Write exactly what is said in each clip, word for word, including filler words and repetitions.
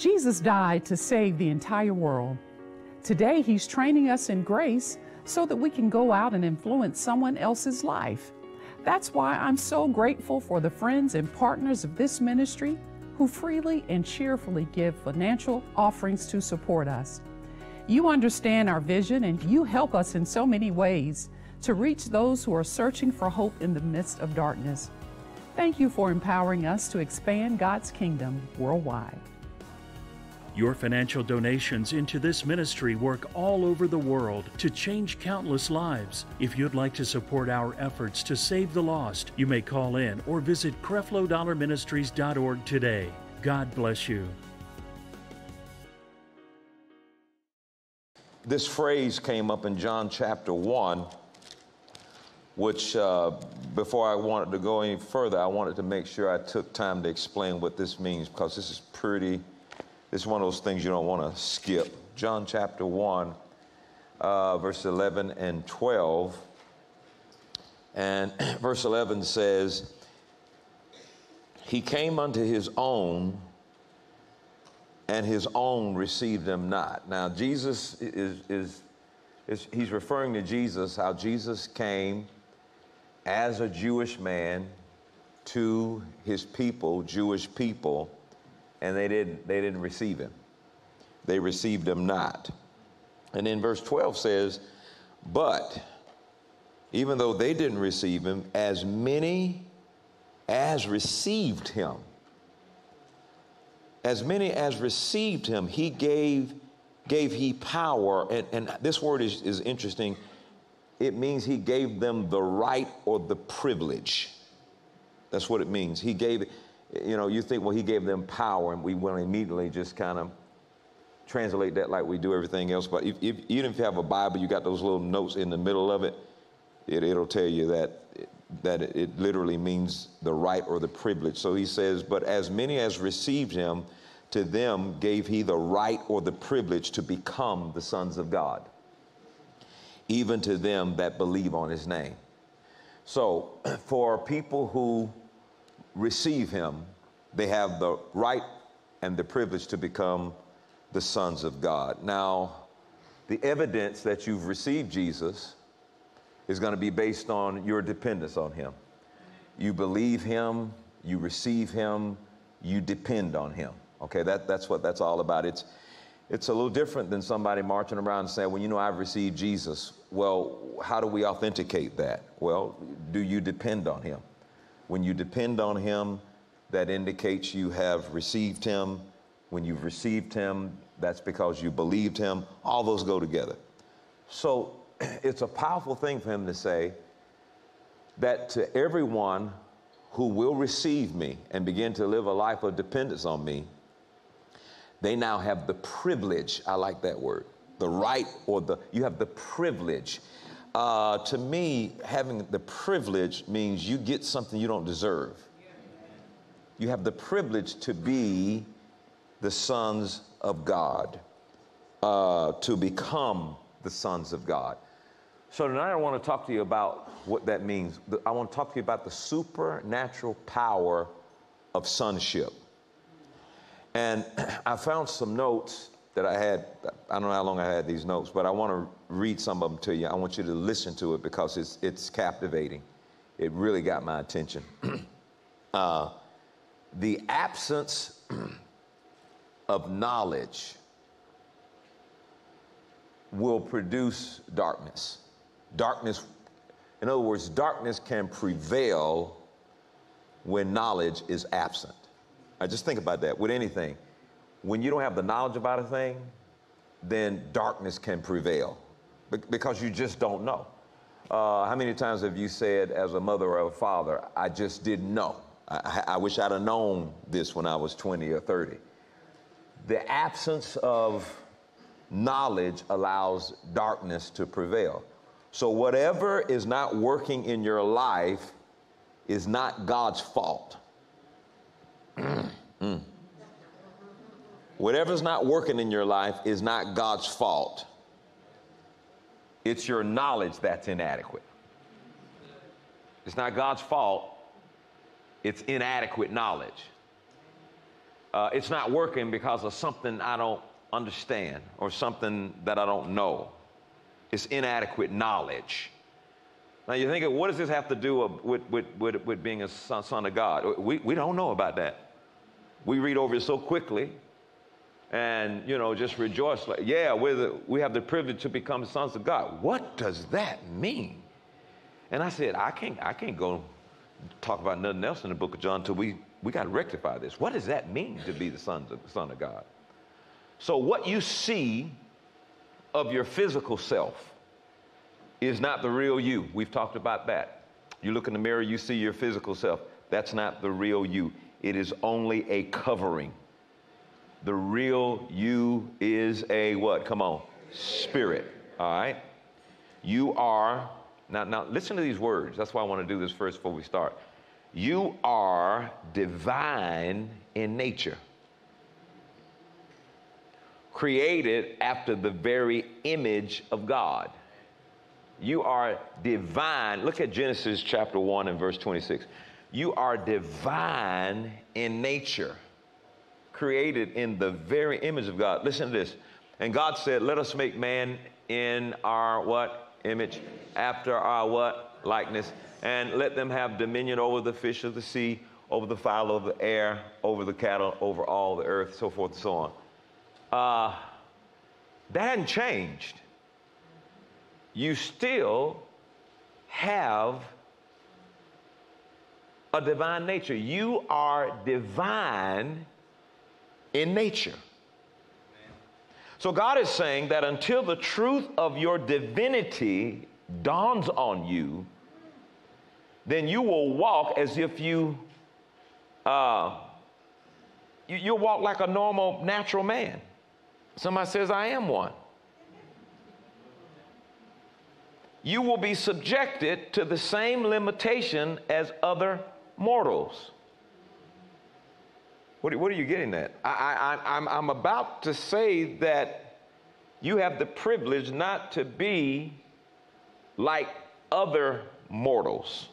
Jesus died to save the entire world. Today, he's training us in grace so that we can go out and influence someone else's life. That's why I'm so grateful for the friends and partners of this ministry who freely and cheerfully give financial offerings to support us. You understand our vision and you help us in so many ways to reach those who are searching for hope in the midst of darkness. Thank you for empowering us to expand God's kingdom worldwide. Your financial donations into this ministry work all over the world to change countless lives. If you'd like to support our efforts to save the lost, you may call in or visit creflo dollar ministries dot org today. God bless you. This phrase came up in John chapter one, which uh, before I wanted to go any further, I wanted to make sure I took time to explain what this means, because this is pretty This is one of those things you don't want to skip. John chapter one, uh, verse eleven and twelve. And verse eleven says, "He came unto his own, and his own received him not." Now, Jesus is, is, is he's referring to Jesus, how Jesus came as a Jewish man to his people, Jewish people, and they didn't, they didn't receive him. They received him not. And then verse twelve says, "But even though they didn't receive him, as many as received him, as many as received him, he gave, gave he power." And, and this word is, is interesting. It means he gave them the right or the privilege. That's what it means. He gave it. You know, you think, well, he gave them power, and we will immediately just kind of translate that like we do everything else. But if, if, even if you have a Bible, you got those little notes in the middle of it, it it'll tell you that, that it, it literally means the right or the privilege. So he says, "But as many as received him, to them gave he the right or the privilege to become the sons of God, even to them that believe on his name." So for people who receive him, they have the right and the privilege to become the sons of God. Now, the evidence that you've received Jesus is going to be based on your dependence on him. You believe him, you receive him, you depend on him. Okay, that, that's what that's all about. It's, it's a little different than somebody marching around and saying, "Well, you know, I've received Jesus." Well, how do we authenticate that? Well, do you depend on him? When you depend on him, that indicates you have received him. When you've received him, that's because you believed him. All those go together. So it's a powerful thing for him to say that to everyone who will receive me and begin to live a life of dependence on me, they now have the privilege. I like that word, the right or the, you have the privilege. Uh, to me, having the privilege means you get something you don't deserve. You have the privilege to be the sons of God, uh, to become the sons of God. So tonight I want to talk to you about what that means. I want to talk to you about the supernatural power of sonship. And I found some notes that I had. I don't know how long I had these notes, but I want to read some of them to you. I want you to listen to it because it's, it's captivating. It really got my attention. uh, the absence of knowledge will produce darkness. Darkness, in other words, darkness can prevail when knowledge is absent. I just think about that with anything. When you don't have the knowledge about a thing, then darkness can prevail because you just don't know. Uh, how many times have you said as a mother or a father, "I just didn't know. I, I wish I'd have known this when I was twenty or thirty. The absence of knowledge allows darkness to prevail. So whatever is not working in your life is not God's fault. mm. Whatever's not working in your life is not God's fault. It's your knowledge that's inadequate. It's not God's fault. It's inadequate knowledge. uh, it's not working because of something I don't understand or something that I don't know. It's inadequate knowledge. Now you're thinking, what does this have to do with, with, with, with being a son, son of God? We, we don't know about that. We read over it so quickly and, you know, just rejoice. Like, yeah, we're the, we have the privilege to become sons of God. What does that mean? And I said, I can't, I can't go talk about nothing else in the book of John until we, we got to rectify this. What does that mean to be the son of, son of God? So what you see of your physical self is not the real you. We've talked about that. You look in the mirror, you see your physical self. That's not the real you. It is only a covering. The real you is a what? Come on. Spirit. All right? You are, now, now listen to these words. That's why I want to do this first before we start. You are divine in nature, created after the very image of God. You are divine. Look at Genesis chapter one and verse twenty-six. You are divine in nature, created in the very image of God. Listen to this. And God said, let us make man in our what? Image. After our what? Likeness. And let them have dominion over the fish of the sea, over the fowl of the air, over the cattle, over all the earth, so forth and so on. Uh, that hadn't changed. You still have a divine nature. You are divine in nature. So God is saying that until the truth of your divinity dawns on you, then you will walk as if you, uh, you you'll walk like a normal, natural man. Somebody says, I am one. You will be subjected to the same limitation as other mortals. What, what are you getting at? I, I, I'm, I'm about to say that you have the privilege not to be like other mortals.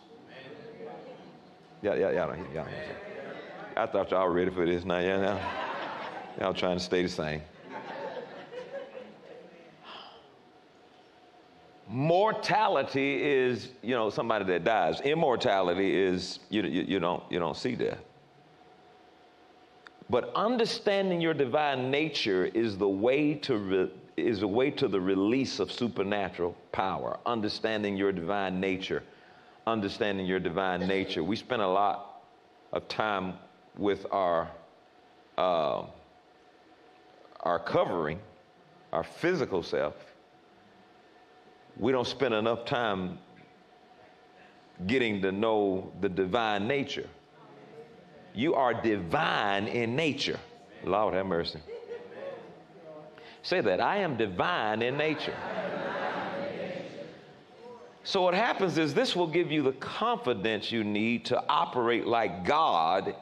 Yeah, yeah, yeah. yeah, yeah. I thought y'all were ready for this now. Yeah, now y'all trying to stay the same. Mortality is, you know, somebody that dies. Immortality is, you, you, you, don't, you don't see death. But understanding your divine nature is the way to, re, is the way to the release of supernatural power. Understanding your divine nature. Understanding your divine nature. We spend a lot of time with our, uh, our covering, our physical self. We don't spend enough time getting to know the divine nature. You are divine in nature. Lord have mercy. Say that. I am divine in nature. So what happens is this will give you the confidence you need to operate like God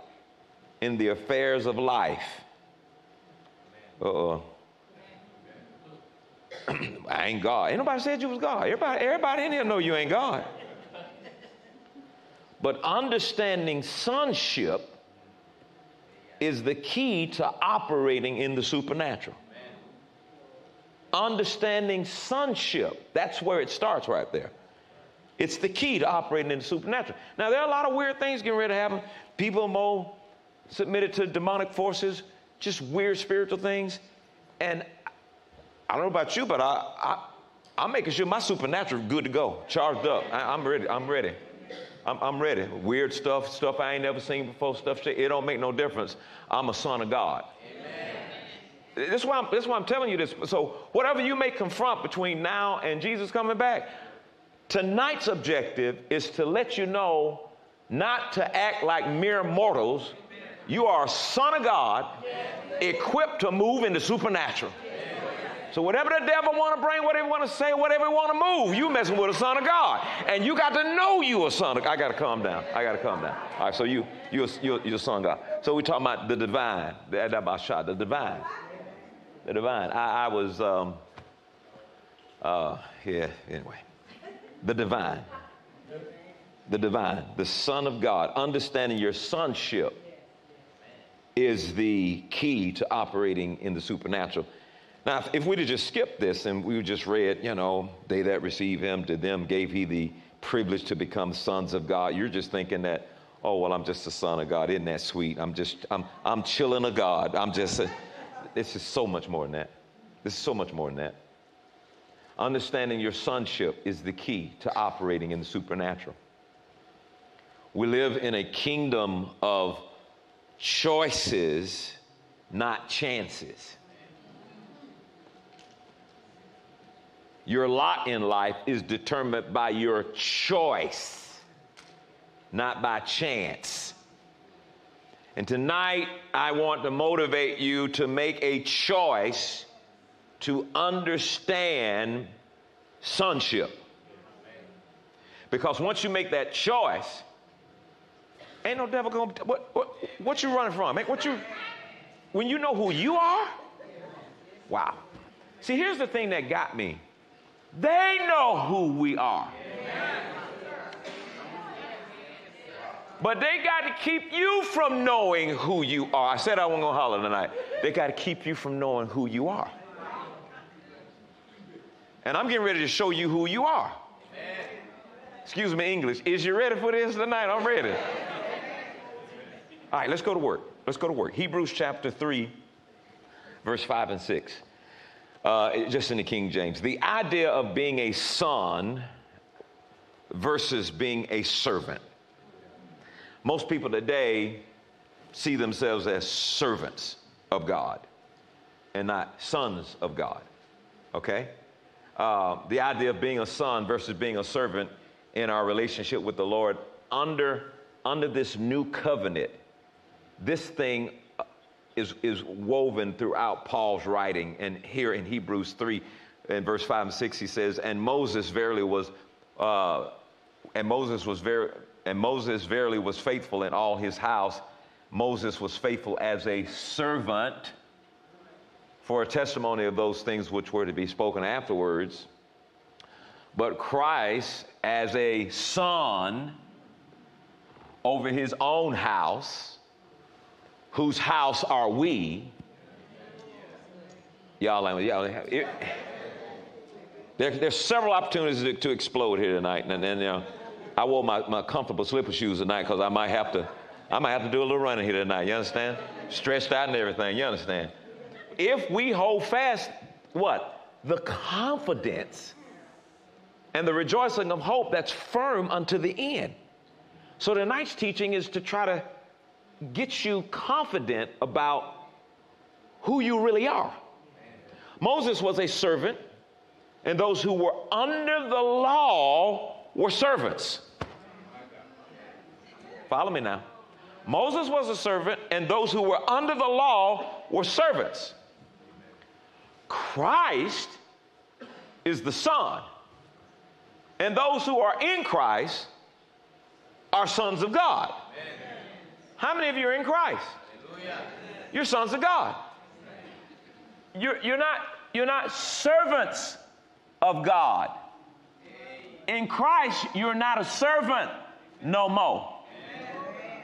in the affairs of life. Uh-oh. I ain't God. Ain't nobody said you was God. Everybody, everybody in here know you ain't God. But understanding sonship is the key to operating in the supernatural. Amen. Understanding sonship, that's where it starts right there. It's the key to operating in the supernatural. Now, there are a lot of weird things getting ready to happen. People more submitted to demonic forces, just weird spiritual things. And I don't know about you, but I, I, I'm making sure my supernatural is good to go, charged up. I, I'm ready. I'm ready. I'm, I'm ready. Weird stuff, stuff I ain't never seen before, stuff, it don't make no difference. I'm a son of God. Amen. This is why I'm, this is why I'm telling you this. So whatever you may confront between now and Jesus coming back, tonight's objective is to let you know not to act like mere mortals. You are a son of God, equipped to move in the supernatural. So whatever the devil want to bring, whatever he want to say, whatever he want to move, you messing with a son of God. And you got to know you a son of God. I got to calm down. I got to calm down. All right, so you, you're, you're, you're a son of God. So we're talking about the divine, the divine, the divine. The divine. I, I was, um, uh, yeah, anyway. The divine. The divine. The son of God. Understanding your sonship is the key to operating in the supernatural. Now, if, if we'd have just skipped this and we would just read, you know, they that receive him, to them gave he the privilege to become sons of God. You're just thinking that, oh, well, I'm just a son of God. Isn't that sweet? I'm just, I'm, I'm chilling a God. I'm just, a, this is so much more than that. This is so much more than that. Understanding your sonship is the key to operating in the supernatural. We live in a kingdom of choices, not chances. Your lot in life is determined by your choice, not by chance. And tonight, I want to motivate you to make a choice to understand sonship. Because once you make that choice, ain't no devil gonna, what, what, what you running from? What you, when you know who you are? Wow. See, here's the thing that got me. They know who we are. But they got to keep you from knowing who you are. I said I wasn't gonna holler tonight. They got to keep you from knowing who you are. And I'm getting ready to show you who you are. Excuse me, English. Is you ready for this tonight? I'm ready. All right, let's go to work. Let's go to work. Hebrews chapter three, verse five and six. Uh, just in the King James. The idea of being a son versus being a servant. Most people today see themselves as servants of God and not sons of God. Okay? Uh, the idea of being a son versus being a servant in our relationship with the Lord under, under this new covenant. This thing is, is woven throughout Paul's writing. And here in Hebrews three and verse five and six, he says, and Moses verily was, uh, and Moses was very, and Moses verily was faithful in all his house. Moses was faithful as a servant for a testimony of those things which were to be spoken afterwards. But Christ as a son over his own house, whose house are we? Y'all like, y'all, it, there, there's several opportunities to, to explode here tonight. And then, you know, I wore my, my comfortable slipper shoes tonight because I might have to, I might have to do a little running here tonight. You understand? Stretched out and everything. You understand? If we hold fast, what? The confidence and the rejoicing of hope that's firm unto the end. So tonight's teaching is to try to get you confident about who you really are. Moses was a servant, and those who were under the law were servants. Follow me now. Moses was a servant, and those who were under the law were servants. Christ is the Son. And those who are in Christ are sons of God. Amen. How many of you are in Christ? Hallelujah. You're sons of God. You're, you're, not, you're not servants of God. In Christ, you're not a servant no more.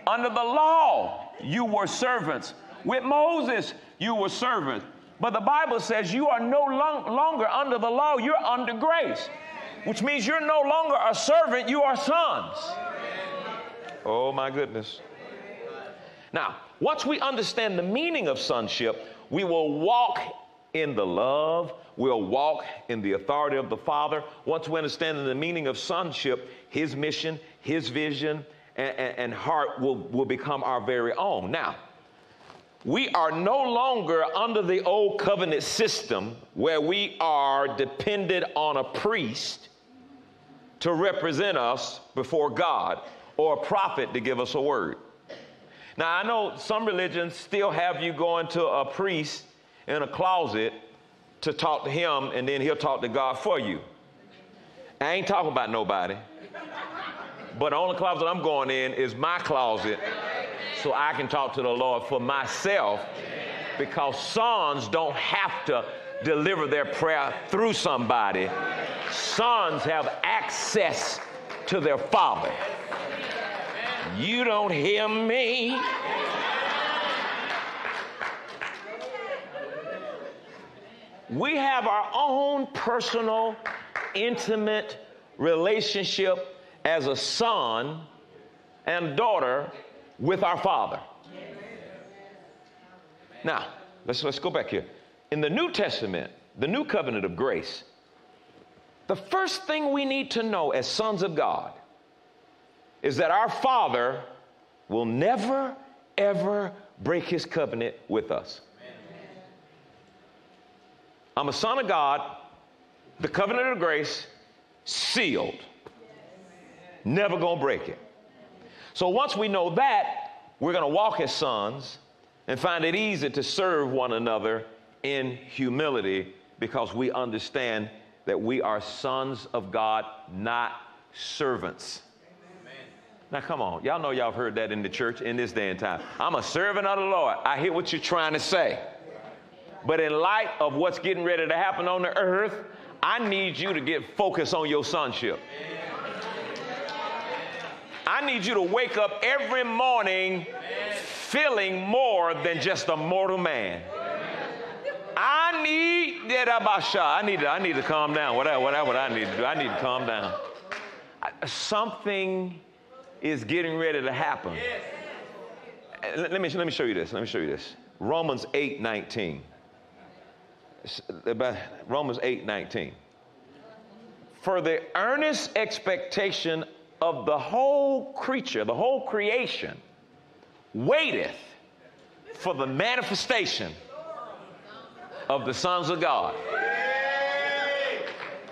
Under the law, you were servants. With Moses, you were servants. But the Bible says you are no long, longer under the law. You're under grace. Which means you're no longer a servant, you are sons. Oh, my goodness. Now, once we understand the meaning of sonship, we will walk in the love, we'll walk in the authority of the Father. Once we understand the meaning of sonship, his mission, his vision, and, and, and heart will, will become our very own. Now, we are no longer under the old covenant system where we are dependent on a priest to represent us before God or a prophet to give us a word. Now, I know some religions still have you going to a priest in a closet to talk to him, and then he'll talk to God for you. I ain't talking about nobody. But the only closet I'm going in is my closet. So I can talk to the Lord for myself, because sons don't have to deliver their prayer through somebody. Sons have access to their Father. You don't hear me? We have our own personal, intimate relationship as a son and daughter with our Father. Now, let's, let's go back here. In the New Testament, the New Covenant of Grace, the first thing we need to know as sons of God is that our Father will never, ever break his covenant with us. Amen. I'm a son of God, the covenant of grace, sealed. Yes. Never gonna break it. So once we know that, we're gonna walk as sons and find it easy to serve one another in humility, because we understand that we are sons of God, not servants. Amen. Now, come on. Y'all know y'all have heard that in the church in this day and time. I'm a servant of the Lord. I hear what you're trying to say. But in light of what's getting ready to happen on the earth, I need you to get focused on your sonship. I need you to wake up every morning feeling more than just a mortal man. I need that abasha. I need to, I need to calm down. Whatever, whatever I need to do, I need to calm down. I, something is getting ready to happen. Yes. Let, let me let me show you this. Let me show you this. Romans eight nineteen. Romans eight nineteen. For the earnest expectation of the whole creature, the whole creation, waiteth for the manifestation of the sons of God.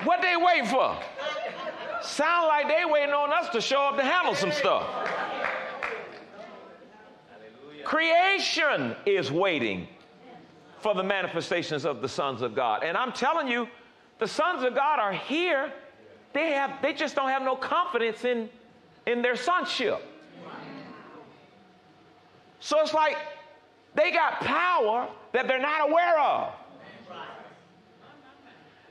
What they waiting for? Sound like they waiting on us to show up to handle some stuff. Hallelujah. Creation is waiting for the manifestations of the sons of God. And I'm telling you, the sons of God are here. They have, they just don't have no confidence in, in their sonship. So it's like they got power that they're not aware of.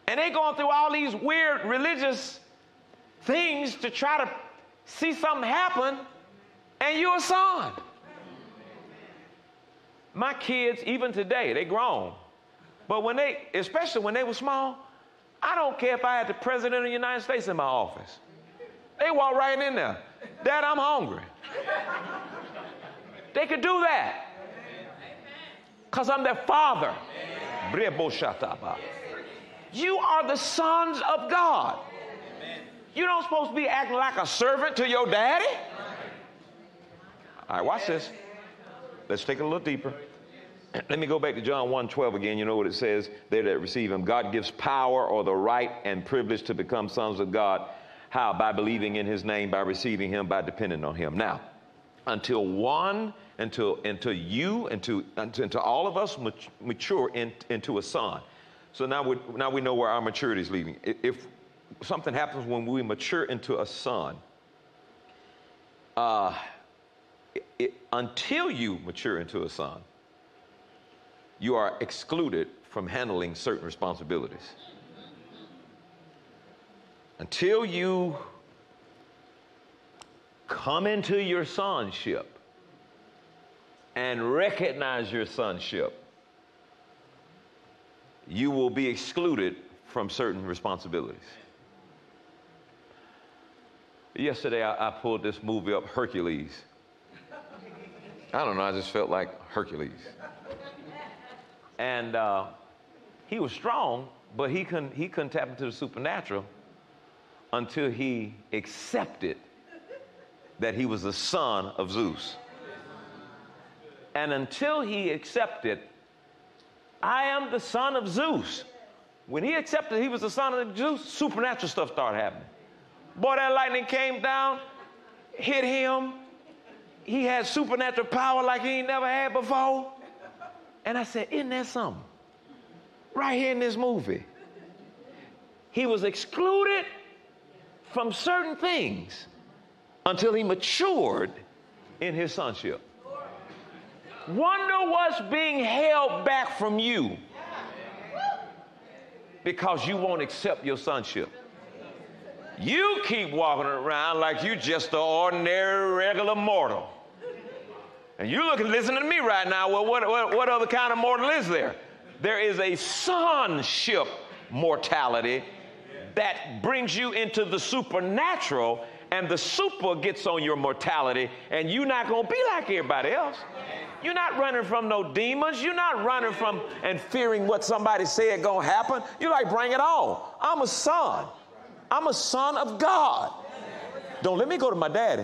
And they're going through all these weird religious things to try to see something happen, and you're a son. My kids, even today, they grown. But when they, especially when they were small, I don't care if I had the president of the United States in my office. They walk right in there. Dad, I'm hungry. They could do that. Because I'm their father. Amen. You are the sons of God. Amen. You don't supposed to be acting like a servant to your daddy. All right, watch this. Let's take it a little deeper. Let me go back to John one twelve again. You know what it says? They that receive him, God gives power or the right and privilege to become sons of God. How? By believing in his name, by receiving him, by depending on him. Now, until one... Until, until you, until, until all of us mature in, into a son. So now we, now we know where our maturity is leading. If something happens when we mature into a son, uh, it, it, until you mature into a son, you are excluded from handling certain responsibilities. Until you come into your sonship, and recognize your sonship, you will be excluded from certain responsibilities. Yesterday, I, I pulled this movie up, Hercules. I don't know, I just felt like Hercules. And uh, he was strong, but he couldn't, he couldn't tap into the supernatural until he accepted that he was the son of Zeus. And until he accepted, I am the son of Zeus. When he accepted he was the son of Zeus, supernatural stuff started happening. Boy, that lightning came down, hit him. He had supernatural power like he ain't never had before. And I said, isn't that something? Right here in this movie. He was excluded from certain things until he matured in his sonship. Wonder what's being held back from you because you won't accept your sonship. You keep walking around like you just an ordinary, regular mortal. And you look and listen to me right now. Well, what, what, what other kind of mortal is there? there is a sonship mortality that brings you into the supernatural, and the super gets on your mortality, and you're not going to be like everybody else. You're not running from no demons. You're not running from and fearing what somebody said going to happen. You're like, bring it on. I'm a son. I'm a son of God. Don't let me go to my daddy.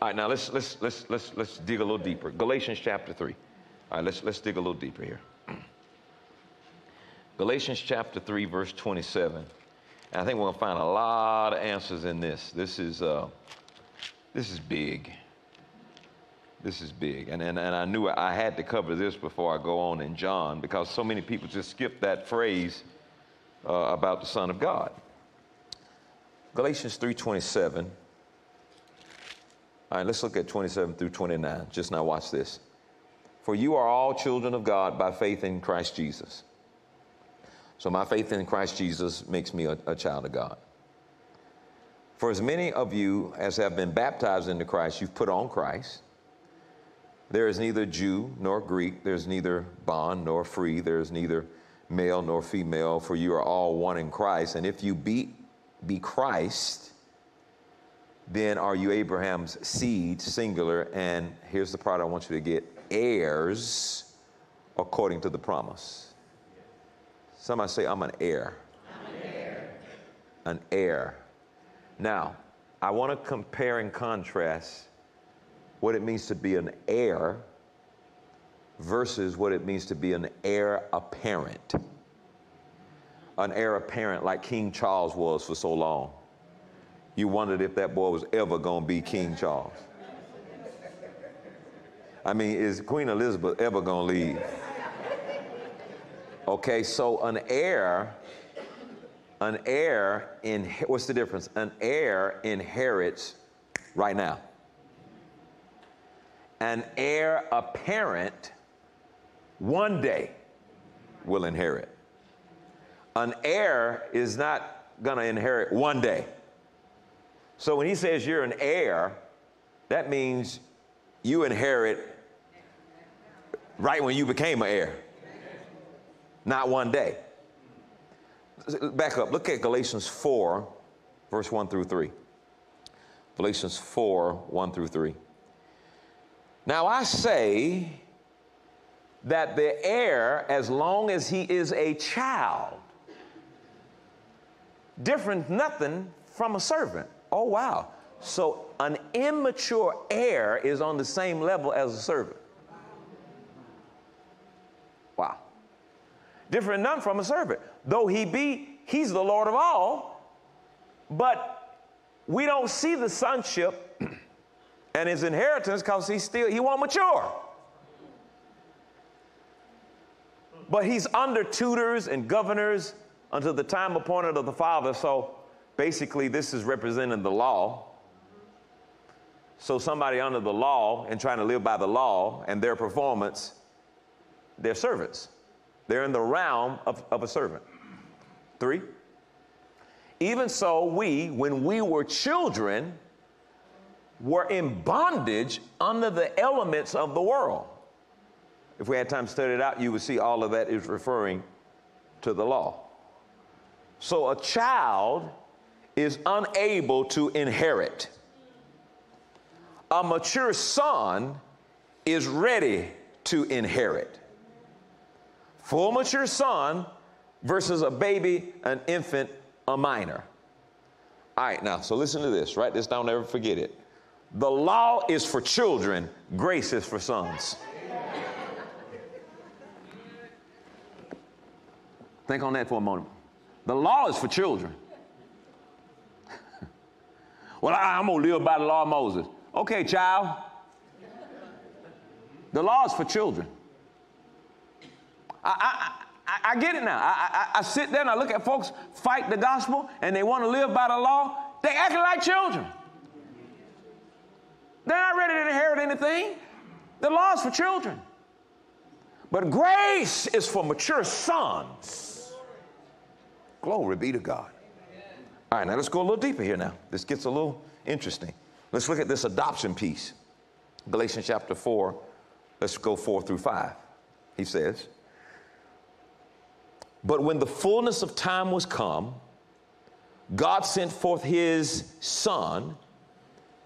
All right, now let's let's let's let's let's dig a little deeper. Galatians chapter three. All right, let's let's dig a little deeper here. Galatians chapter three, verse twenty-seven. And I think we're gonna find a lot of answers in this. This is uh, this is big. This is big. And, and and I knew I had to cover this before I go on in John, because so many people just skip that phrase uh, about the Son of God. Galatians three twenty-seven. All right, let's look at twenty-seven through twenty-nine. Just now, watch this. For you are all children of God by faith in Christ Jesus. So my faith in Christ Jesus makes me a, a child of God. For as many of you as have been baptized into Christ, you've put on Christ. There is neither Jew nor Greek. There's neither bond nor free. There's neither male nor female, for you are all one in Christ. And if you be, be Christ, then are you Abraham's seed, singular. And here's the part I want you to get: heirs according to the promise. Somebody say, I'm an heir. I'm an heir. An heir. Now, I want to compare and contrast what it means to be an heir versus what it means to be an heir apparent. An heir apparent like King Charles was for so long. You wondered if that boy was ever going to be King Charles. I mean, is Queen Elizabeth ever going to leave? Okay, so an heir, an heir, in, what's the difference? An heir inherits right now. An heir apparent one day will inherit. An heir is not going to inherit one day. So when he says you're an heir, that means you inherit right when you became an heir. Not one day. Back up. Look at Galatians four, verse one through three. Galatians four, one through three. Now I say that the heir, as long as he is a child, different nothing from a servant. Oh, wow. So an immature heir is on the same level as a servant. Wow. Different none from a servant. Though he be, he's the Lord of all, but we don't see the sonship and his inheritance because he's still, he won't mature. But he's under tutors and governors until the time appointed of the Father. So basically this is representing the law. So somebody under the law and trying to live by the law and their performance, they're servants. They're in the realm of, of a servant. Three, even so we, when we were children, were in bondage under the elements of the world. If we had time to study it out, you would see all of that is referring to the law. So a child is unable to inherit. A mature son is ready to inherit. Full mature son versus a baby, an infant, a minor. All right, now, so listen to this. Write this down, never forget it. The law is for children. Grace is for sons. Think on that for a moment. The law is for children. Well, I, I'm going to live by the law of Moses. Okay, child. The law is for children. I, I, I get it now. I, I, I sit there and I look at folks fight the gospel and they want to live by the law. They acting like children. They're not ready to inherit anything. The law is for children. But grace is for mature sons. Glory be to God. All right, now let's go a little deeper here now. This gets a little interesting. Let's look at this adoption piece. Galatians chapter four. Let's go four through five. He says, but when the fullness of time was come, God sent forth his son,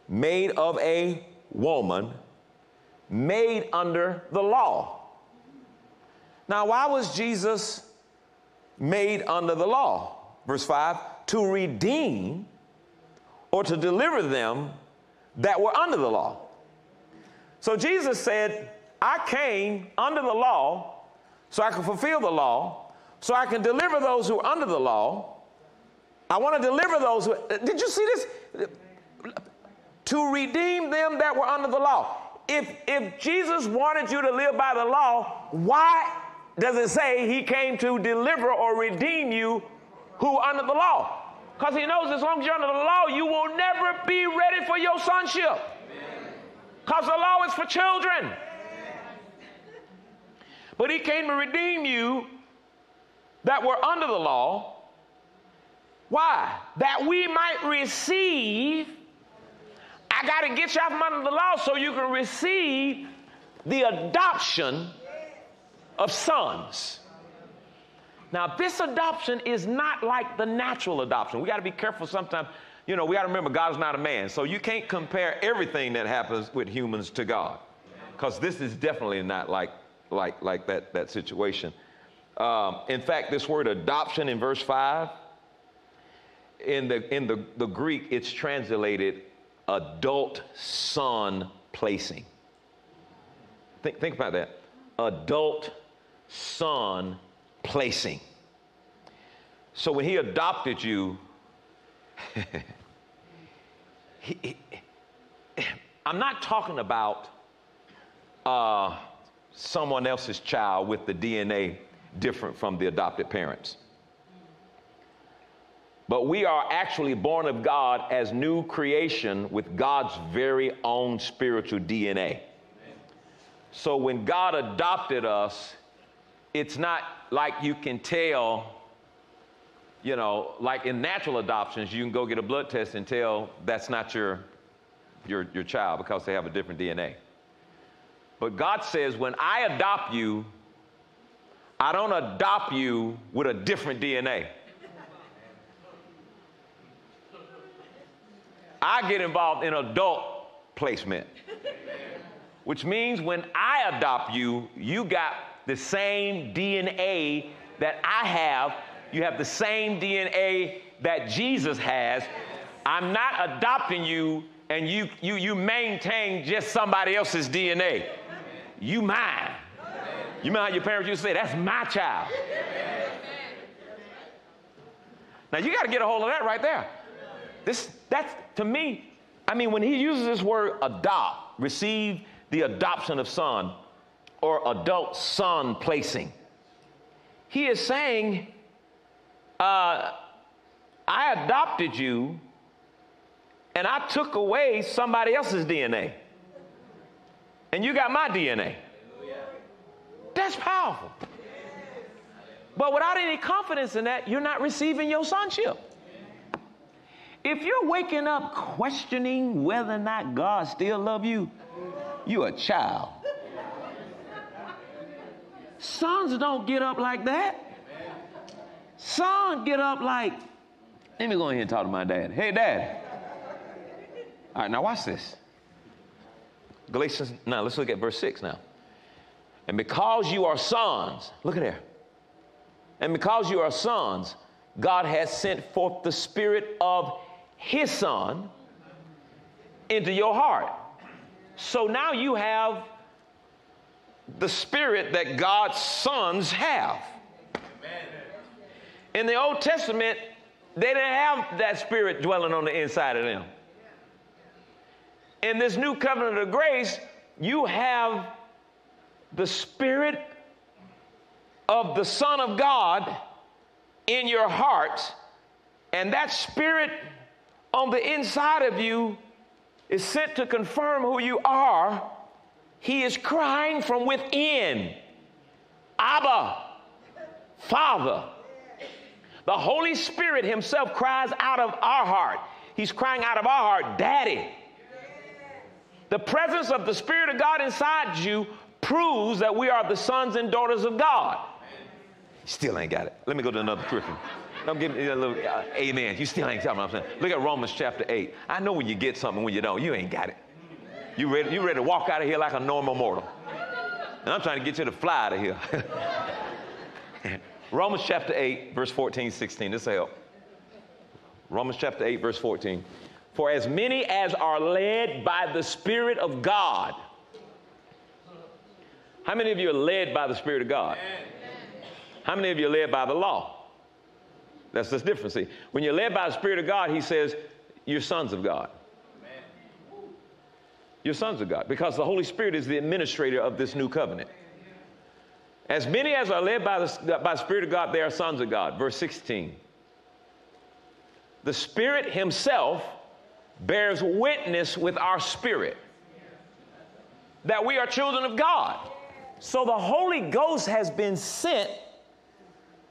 made of a woman, made under the law. Now, why was Jesus made under the law? Verse five, to redeem or to deliver them that were under the law. So Jesus said, I came under the law so I can fulfill the law, so I can deliver those who are under the law. I want to deliver those who, did you see this? To redeem them that were under the law. If, if Jesus wanted you to live by the law, why does it say he came to deliver or redeem you who are under the law? Because he knows as long as you're under the law, you will never be ready for your sonship. Because the law is for children. Amen. But he came to redeem you that were under the law. Why? That we might receive. I got to get you out from under the law so you can receive the adoption of sons. Now, this adoption is not like the natural adoption. We got to be careful sometimes. You know, we got to remember God is not a man. So you can't compare everything that happens with humans to God, because this is definitely not like, like, like that, that situation. Um, in fact, this word adoption in verse five, in the, in the, the Greek, it's translated adult son placing. Think, think about that. Adult son placing. So when he adopted you, he, he, I'm not talking about uh, someone else's child with the D N A different from the adopted parents. But we are actually born of God as new creation with God's very own spiritual D N A. Amen. So when God adopted us, it's not like you can tell, you know, like in natural adoptions, you can go get a blood test and tell that's not your, your, your child because they have a different D N A. But God says, when I adopt you, I don't adopt you with a different D N A. I get involved in adult placement, which means when I adopt you, you got the same D N A that I have. You have the same D N A that Jesus has. I'm not adopting you and you, you, you maintain just somebody else's D N A. You mine. You know how your parents used to say, that's my child. Now, you got to get a hold of that right there. This, that's, to me, I mean, when he uses this word adopt, receive the adoption of son or adult son placing, he is saying, uh, I adopted you and I took away somebody else's D N A and you got my D N A. That's powerful. But without any confidence in that, you're not receiving your sonship. If you're waking up questioning whether or not God still loves you, you're a child. Sons don't get up like that. Sons get up like, let me go in here and talk to my dad. Hey, dad. All right, now watch this. Galatians, now let's look at verse six now. And because you are sons, look at there. And because you are sons, God has sent forth the spirit of his son into your heart. So now you have the spirit that God's sons have. Amen. In the Old Testament, they didn't have that spirit dwelling on the inside of them. In this new covenant of grace, you have the spirit of the Son of God in your heart, and that spirit on the inside of you is sent to confirm who you are. He is crying from within, Abba, Father. The Holy Spirit himself cries out of our heart. He's crying out of our heart, Daddy. The presence of the Spirit of God inside you proves that we are the sons and daughters of God. Still ain't got it. Let me go to another scripture. Don't give me a little uh, amen. You still ain't got what I'm saying. Look at Romans chapter eight. I know when you get something, when you don't, you ain't got it. You ready, you ready to walk out of here like a normal mortal. And I'm trying to get you to fly out of here. Romans chapter eight, verse fourteen, sixteen. This will help. Romans chapter eight, verse fourteen. For as many as are led by the Spirit of God. How many of you are led by the Spirit of God? How many of you are led by the law? That's the difference. See, when you're led by the Spirit of God, he says, you're sons of God. You're sons of God, because the Holy Spirit is the administrator of this new covenant. As many as are led by the, by the Spirit of God, they are sons of God. Verse sixteen. The Spirit himself bears witness with our spirit that we are children of God. So the Holy Ghost has been sent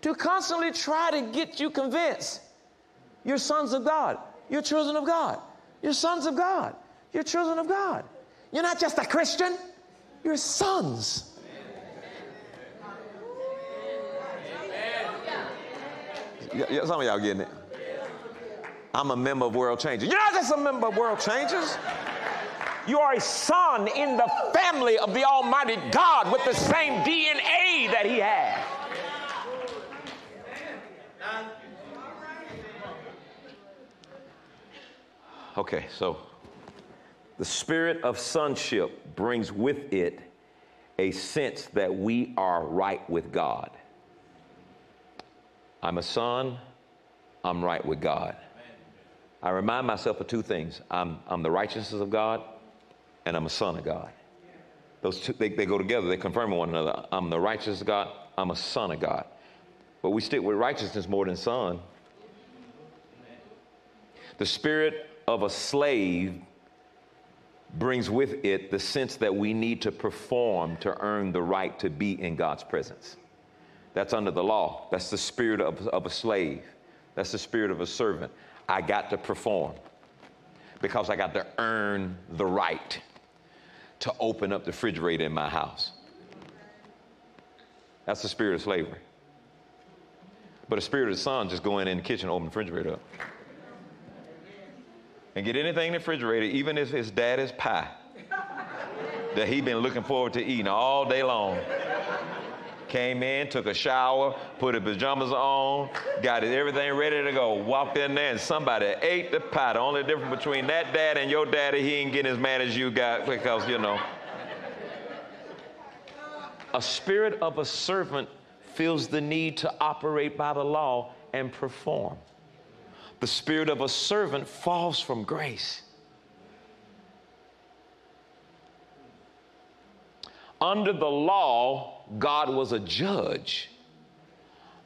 to constantly try to get you convinced. You're sons of God. You're children of God. You're sons of God. You're children of God. You're not just a Christian. You're sons. Amen. Some of y'all getting it. I'm a member of World Changers. You're not just a member of World Changers. You are a son in the family of the Almighty God with the same D N A that he has. Okay, so the spirit of sonship brings with it a sense that we are right with God. I'm a son, I'm right with God. I remind myself of two things. I'm, I'm the righteousness of God, and I'm a son of God. Those two, they, they go together, they confirm one another. I'm the righteous of God, I'm a son of God. But we stick with righteousness more than son. The spirit of a slave brings with it the sense that we need to perform to earn the right to be in God's presence. That's under the law. That's the spirit of, of a slave. That's the spirit of a servant. I got to perform because I got to earn the right to open up the refrigerator in my house. That's the spirit of slavery. But a spirit of son just go in in the kitchen and open the refrigerator up. And get anything in the refrigerator, even if his daddy's pie that he'd been looking forward to eating all day long. Came in, took a shower, put his pajamas on, got everything ready to go, walked in there, and somebody ate the pie. The only difference between that dad and your daddy, he ain't getting as mad as you got because, you know. A spirit of a servant feels the need to operate by the law and perform. The spirit of a servant falls from grace. Under the law, God was a judge.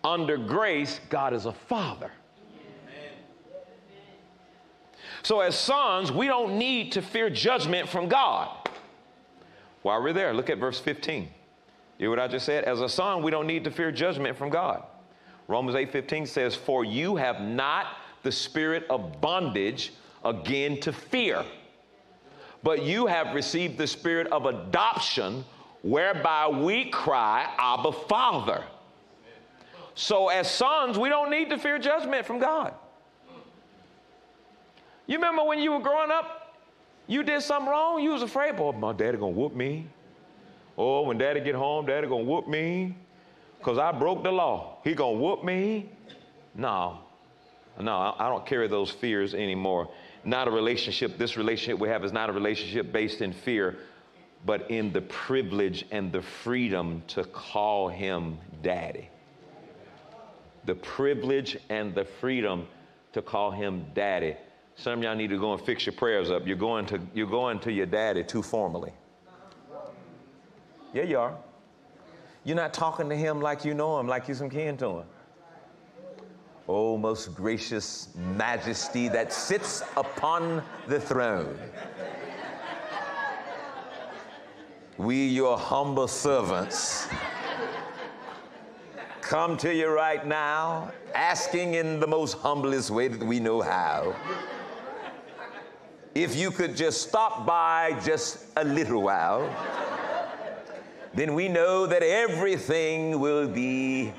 Under grace, God is a father. Amen. So as sons, we don't need to fear judgment from God. While we're there, look at verse fifteen. You hear what I just said? As a son, we don't need to fear judgment from God. Romans eight fifteen says, for you have not the spirit of bondage again to fear, but you have received the spirit of adoption, whereby we cry, Abba, Father. So as sons, we don't need to fear judgment from God. You remember when you were growing up, you did something wrong, you was afraid, boy, my daddy gonna whoop me. Oh, when daddy get home, daddy gonna whoop me, because I broke the law. He gonna whoop me. No, no, I don't carry those fears anymore. Not a relationship, this relationship we have is not a relationship based in fear, but in the privilege and the freedom to call him daddy. The privilege and the freedom to call him daddy. Some of y'all need to go and fix your prayers up. You're going to, you're going to your daddy too formally. Yeah, you are. You're not talking to him like you know him, like you're some kin to him. Oh, most gracious majesty that sits upon the throne. We, your humble servants, come to you right now, asking in the most humblest way that we know how, if you could just stop by just a little while then we know that everything will be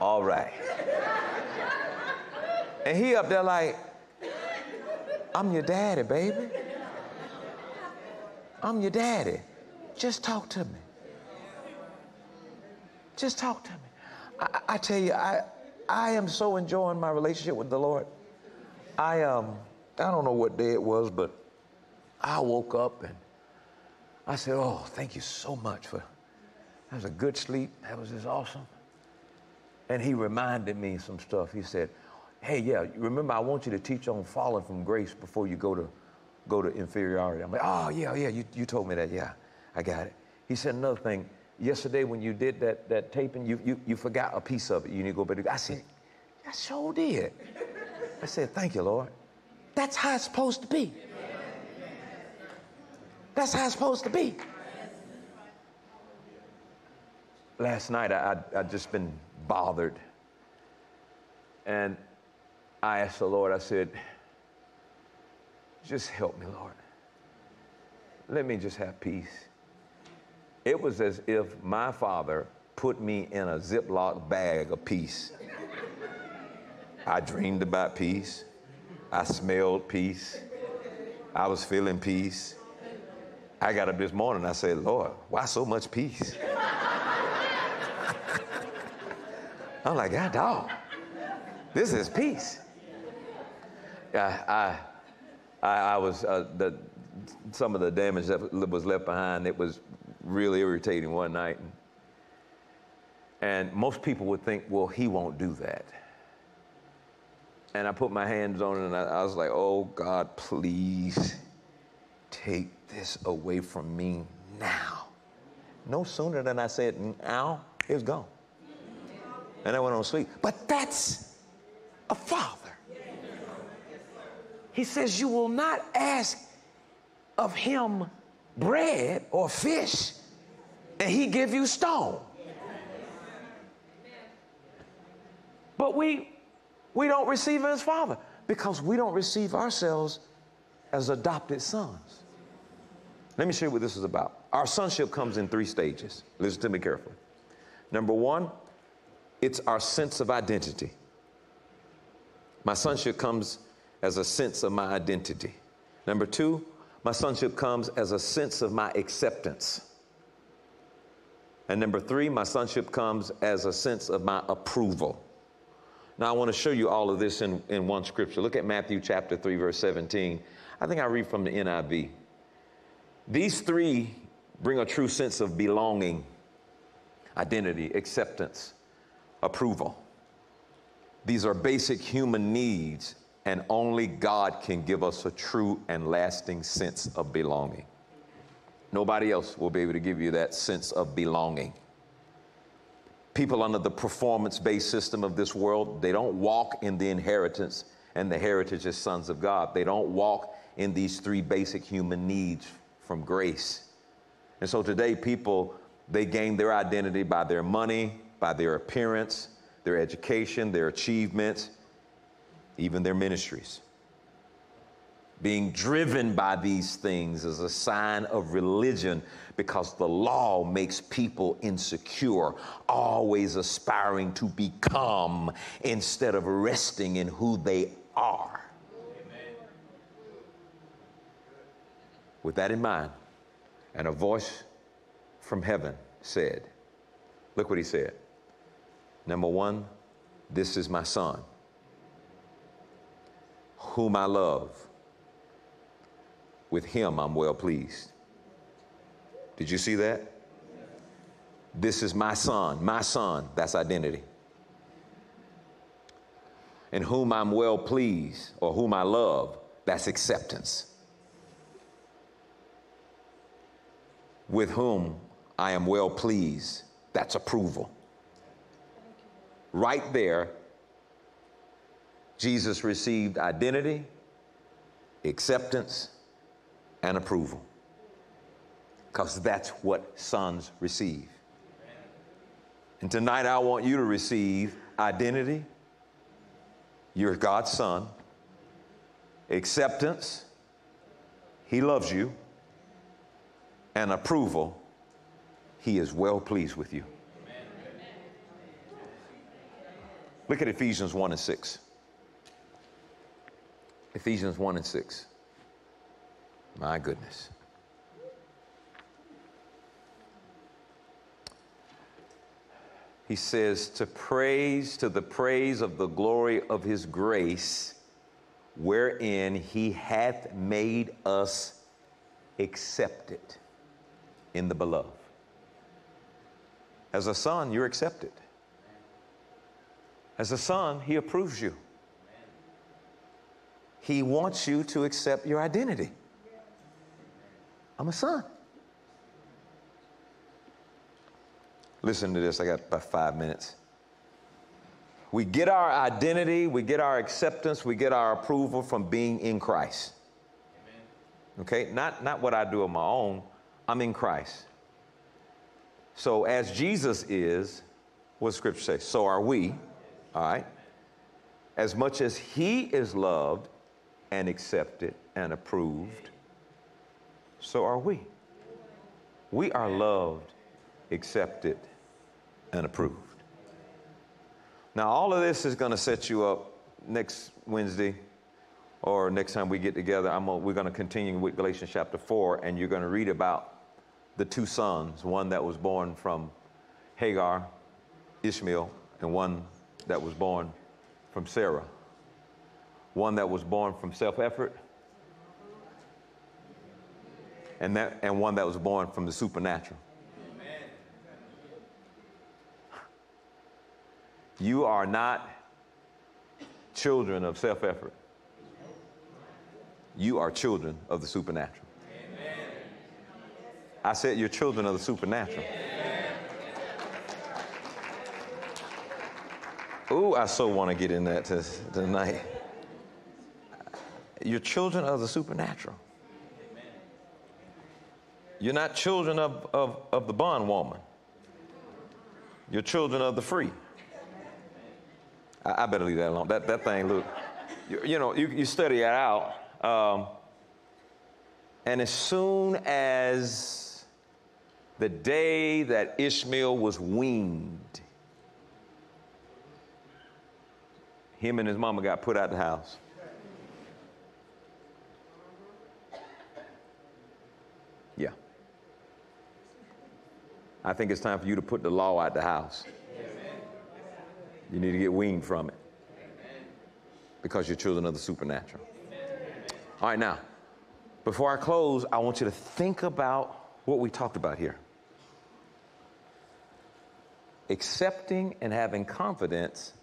all right. And he up there like, I'm your daddy, baby. I'm your daddy. Just talk to me. Just talk to me. I, I tell you, I, I am so enjoying my relationship with the Lord. I um, I don't know what day it was, but I woke up and I said, oh, thank you so much for, that was a good sleep. That was just awesome. And he reminded me some stuff. He said, hey, yeah, remember, I want you to teach on falling from grace before you go to go to inferiority. I'm like, oh, yeah, yeah, you, you told me that. Yeah, I got it. He said another thing. Yesterday when you did that, that taping, you, you, you forgot a piece of it. You need to go back. I said, I sure did. I said, thank you, Lord. That's how it's supposed to be. That's how it's supposed to be. Last night, I, I, I just been bothered. And I asked the Lord, I said, just help me, Lord. Let me just have peace. It was as if my father put me in a Ziploc bag of peace. I dreamed about peace. I smelled peace. I was feeling peace. I got up this morning and I said, Lord, why so much peace? I'm like, God, dog, this is peace. I, I, I, I was, uh, the, some of the damage that was left behind, it was really irritating one night. And most people would think, well, he won't do that. And I put my hands on it and I, I was like, oh God, please take this away from me now. No sooner than I said, ow, it was gone. And I went on to sleep. But that's a father. He says, you will not ask of him bread or fish, and he give you stone. But we, we don't receive him as father because we don't receive ourselves as adopted sons. Let me show you what this is about. Our sonship comes in three stages. Listen to me carefully. Number one, it's our sense of identity. My sonship comes as a sense of my identity. Number two, my sonship comes as a sense of my acceptance. And number three, my sonship comes as a sense of my approval. Now, I want to show you all of this in, in one scripture. Look at Matthew chapter three, verse seventeen. I think I read from the N I V. These three bring a true sense of belonging, identity, acceptance, approval. These are basic human needs, and only God can give us a true and lasting sense of belonging. Nobody else will be able to give you that sense of belonging. People under the performance-based system of this world, they don't walk in the inheritance and the heritage as sons of God. They don't walk in these three basic human needs from grace. And so today, people, they gain their identity by their money, by their appearance, their education, their achievements, even their ministries. Being driven by these things is a sign of religion because the law makes people insecure, always aspiring to become instead of resting in who they are. Amen. With that in mind, and a voice from heaven said, look what he said. Number one, this is my son, whom I love. With him I'm well pleased. Did you see that? Yes. This is my son, my son, that's identity. And whom I'm well pleased, or whom I love, that's acceptance. With whom I am well pleased, that's approval. Right there, Jesus received identity, acceptance, and approval, because that's what sons receive. And tonight I want you to receive identity, you're God's son, acceptance, he loves you, and approval, He is well pleased with you. Look at Ephesians one and six. Ephesians one and six. My goodness. He says, to praise, to the praise of the glory of his grace, wherein he hath made us accepted in the beloved. As a son, you're accepted. As a son, he approves you. He wants you to accept your identity. I'm a son. Listen to this. I got about five minutes. We get our identity, we get our acceptance, we get our approval from being in Christ. Amen. Okay? Not, not what I do on my own. I'm in Christ. So as Jesus is, what does Scripture say? So are we. All right? As much as he is loved and accepted and approved, so are we. We are loved, accepted, and approved. Now, all of this is going to set you up next Wednesday or next time we get together. I'm gonna, we're going to continue with Galatians chapter four, and you're going to read about the two sons, one that was born from Hagar, Ishmael, and one that was born from Sarah. One that was born from self-effort, and, that, and one that was born from the supernatural. You are not children of self-effort. You are children of the supernatural. Amen. I said you're children of the supernatural. Amen. Ooh, I so want to get in that t- tonight. You're children of the supernatural. You're not children of, of, of the bondwoman. You're children of the free. I better leave that alone. That, that thing, look, you, you know, you, you study it out. Um, and as soon as the day that Ishmael was weaned, him and his mama got put out of the house. Yeah. I think it's time for you to put the law out the house. You need to get weaned from it. Amen. Because you're children of the supernatural. Amen. All right, now, before I close, I want you to think about what we talked about here. Accepting and having confidence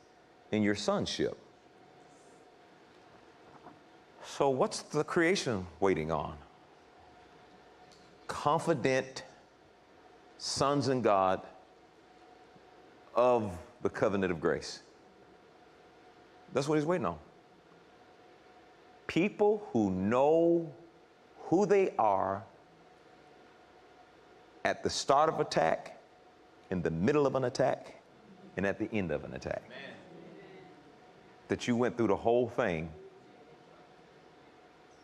in your sonship. So what's the creation waiting on? Confident sons in God of the covenant of grace. That's what he's waiting on. People who know who they are at the start of attack, in the middle of an attack, and at the end of an attack. Amen. That you went through the whole thing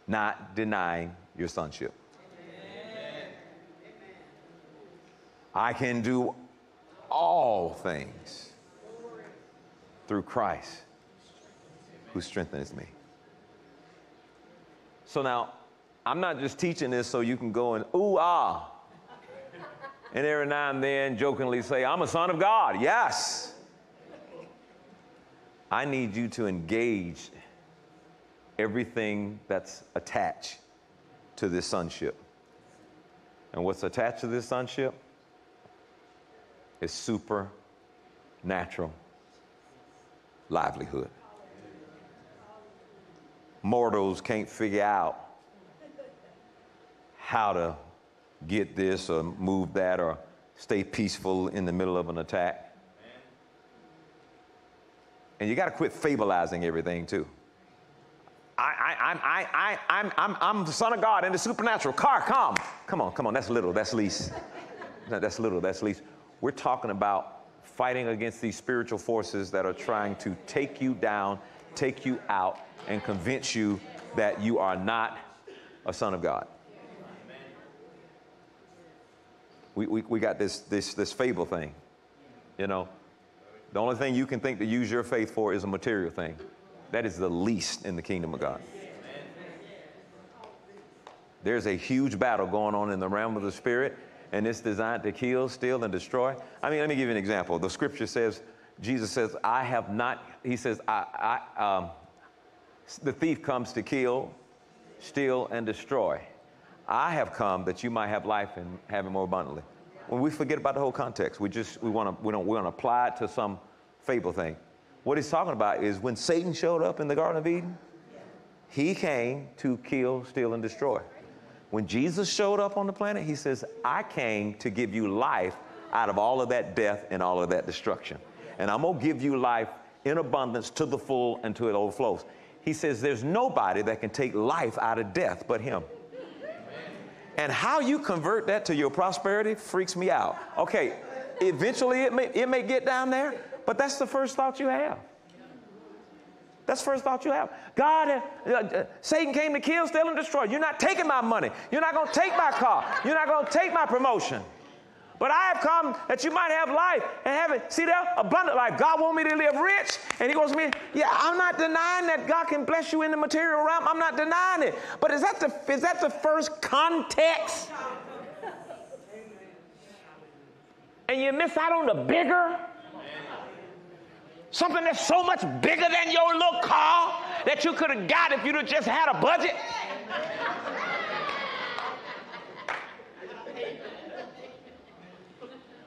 not denying your sonship. Amen. I can do all things through Christ who strengthens me. So now, I'm not just teaching this so you can go and ooh, ah, and every now and then jokingly say, I'm a son of God. Yes. I need you to engage everything that's attached to this sonship. And what's attached to this sonship is supernatural livelihood. Mortals can't figure out how to get this or move that or stay peaceful in the middle of an attack. And you got to quit fabulizing everything too. I, I, I'm, I, I, I'm, I'm, I'm the son of God and the supernatural. Car, come, come on, come on. That's little. That's least. No, that's little. That's least. We're talking about fighting against these spiritual forces that are trying to take you down, take you out, and convince you that you are not a son of God. we, we, we got this, this, this fable thing, you know. The only thing you can think to use your faith for is a material thing. That is the least in the kingdom of God. There's a huge battle going on in the realm of the spirit, and it's designed to kill, steal, and destroy. I mean, let me give you an example. The scripture says, Jesus says, I have not, he says, I, I, um, the thief comes to kill, steal, and destroy. I have come that you might have life and have it more abundantly. When we forget about the whole context, we just, we want to, we don't, we want to apply it to some fable thing. What he's talking about is when Satan showed up in the Garden of Eden, he came to kill, steal, and destroy. When Jesus showed up on the planet, he says, I came to give you life out of all of that death and all of that destruction. And I'm going to give you life in abundance to the full and to it overflows. He says, there's nobody that can take life out of death but him. And how you convert that to your prosperity freaks me out. Okay, eventually it may, it may get down there, but that's the first thought you have. That's the first thought you have. God, uh, uh, Satan came to kill, steal, and destroy. You're not taking my money. You're not going to take my car. You're not going to take my promotion. But I have come that you might have life and have it. See that? Abundant life. God wants me to live rich, and he wants me. Yeah, I'm not denying that God can bless you in the material realm. I'm not denying it. But is that the, is that the first context? And you miss out on the bigger. Something that's so much bigger than your little car that you could have got if you'd have just had a budget.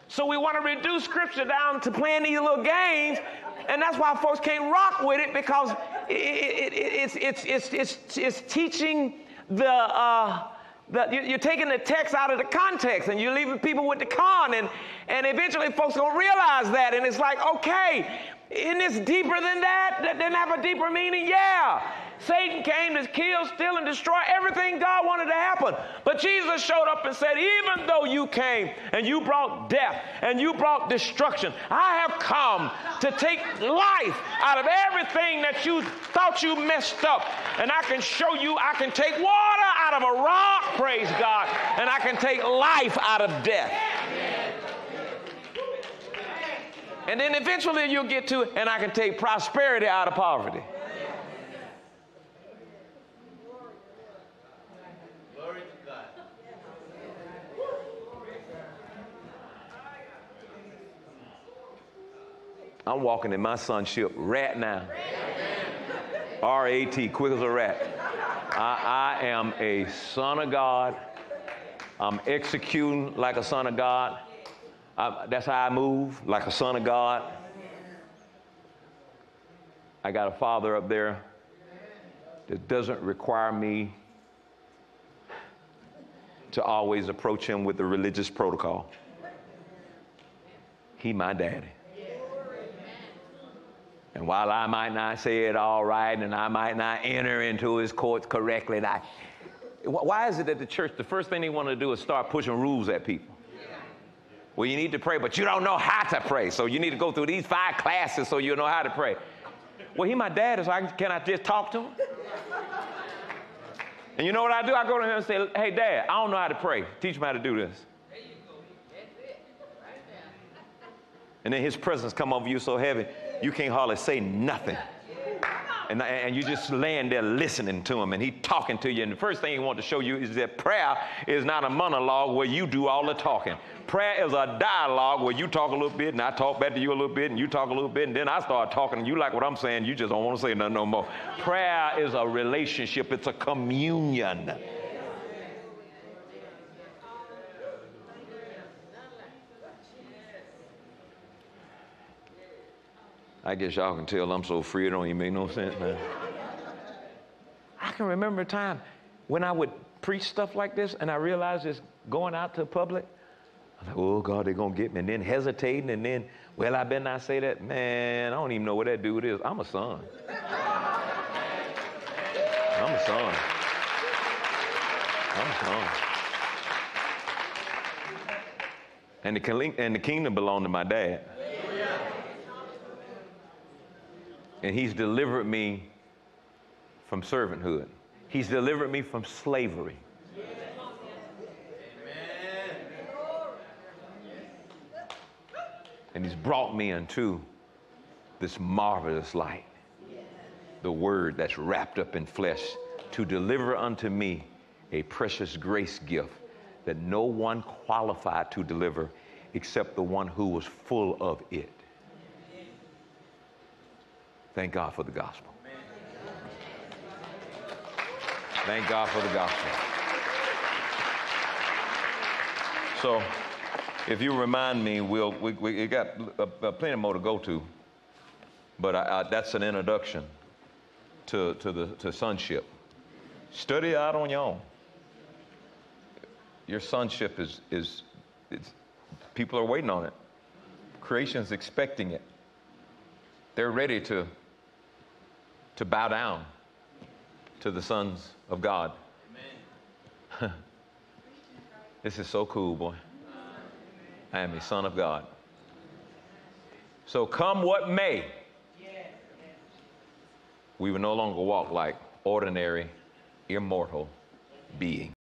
So we want to reduce scripture down to playing these little games, and that's why folks can't rock with it, because it, it, it, it's, it's, it's, it's, it's teaching the... Uh, The, you're taking the text out of the context, and you're leaving people with the con, and, and eventually folks gonna realize that, and it's like, okay, isn't this deeper than that? That didn't have a deeper meaning? Yeah. Satan came to kill, steal, and destroy everything God wanted to happen. But Jesus showed up and said, even though you came and you brought death and you brought destruction, I have come to take life out of everything that you thought you messed up. And I can show you I can take water out of a rock, praise God, and I can take life out of death. And then eventually you'll get to, and I can take prosperity out of poverty. Glory to God. I'm walking in my sonship right now. R A T, quick as a rat. I, I am a son of God. I'm executing like a son of God. I, that's how I move, like a son of God. I got a father up there that doesn't require me to always approach him with the religious protocol. He my daddy. And while I might not say it all right, and I might not enter into his courts correctly, and I, why is it that the church, the first thing they want to do is start pushing rules at people? Well, you need to pray, but you don't know how to pray, so you need to go through these five classes so you'll know how to pray. Well, he my dad, so I, can I just talk to him? And you know what I do? I go to him and say, hey, Dad, I don't know how to pray. Teach me how to do this. There you go. That's it. Right now. And then his presence come over you so heavy, you can't hardly say nothing. And, and you just laying there listening to him, and he talking to you. And the first thing he wants to show you is that prayer is not a monologue where you do all the talking. Prayer is a dialogue where you talk a little bit, and I talk back to you a little bit, and you talk a little bit, and then I start talking, and you like what I'm saying. You just don't want to say nothing no more. Prayer is a relationship. It's a communion. I guess y'all can tell I'm so free, it don't even make no sense, man. I can remember a time when I would preach stuff like this, and I realized it's going out to the public. I was like, oh, God, they're going to get me. And then hesitating, and then, well, I better not say that. Man, I don't even know what that dude is. I'm a son. I'm a son. I'm a son. And the, and the kingdom belonged to my dad. And he's delivered me from servanthood. He's delivered me from slavery. Amen. And he's brought me into this marvelous light. The word that's wrapped up in flesh to deliver unto me a precious grace gift that no one qualified to deliver except the one who was full of it. Thank God for the gospel. Thank God for the gospel. So if you remind me, we'll, we, we got uh, plenty more to go to, but I, I, that's an introduction to, to, the, to sonship. Study it out on your own. Your sonship is, is it's, people are waiting on it. Creation's expecting it. They're ready to, to bow down to the sons of God. Amen. This is so cool, boy. I am a son of God. So come what may, we will no longer walk like ordinary, immortal beings.